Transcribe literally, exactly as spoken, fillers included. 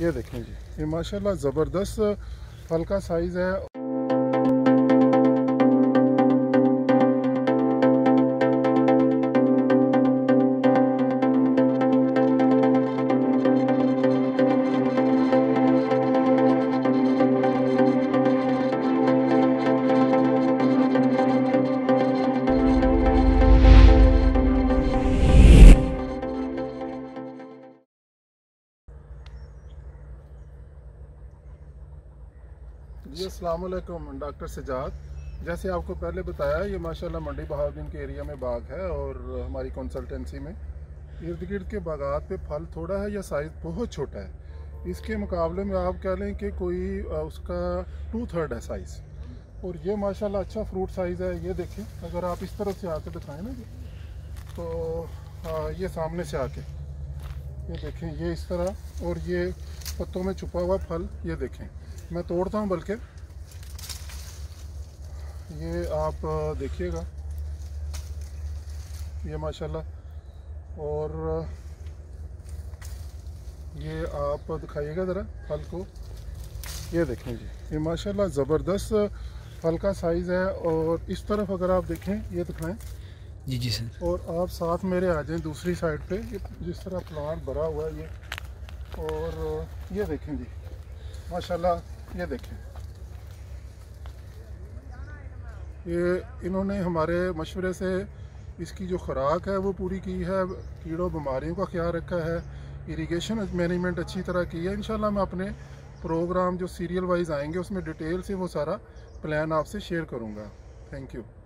ये देखें जी, ये माशाल्लाह ज़बरदस्त फल का साइज़ है। जी अस्सलामुअलैकुम डॉक्टर सजाद, जैसे आपको पहले बताया ये माशाल्लाह मंडी बहावलदीन के एरिया में बाग है और हमारी कंसल्टेंसी में इर्द गिर्द के बागात पे फल थोड़ा है या साइज़ बहुत छोटा है। इसके मुकाबले में आप कह लें कि कोई उसका टू थर्ड है साइज़, और ये माशाल्लाह अच्छा फ्रूट साइज़ है। ये देखें, अगर आप इस तरफ से आके दिखाएँ ना तो आ, ये सामने से आके ये देखें, ये इस तरह, और ये पत्तों में छुपा हुआ फल ये देखें, मैं तोड़ता हूँ। बल्कि ये आप देखिएगा, ये माशाल्लाह, और ये आप दिखाइएगा ज़रा फल को। ये देखें जी, ये माशाल्लाह ज़बरदस्त फल का साइज़ है। और इस तरफ अगर आप देखें, ये दिखाएं जी जी सर, और आप साथ मेरे आ जाएं दूसरी साइड पे, जिस तरह प्लांट भरा हुआ है ये। और ये देखें जी माशाल्लाह, ये देखें, ये इन्होंने हमारे मशवरे से इसकी जो खुराक है वो पूरी की है, कीड़ों बीमारियों का ख्याल रखा है, इरिगेशन मैनेजमेंट अच्छी तरह की है। इंशाल्लाह मैं अपने प्रोग्राम जो सीरियल वाइज आएंगे उसमें डिटेल से वो सारा प्लान आपसे शेयर करूँगा। Thank you.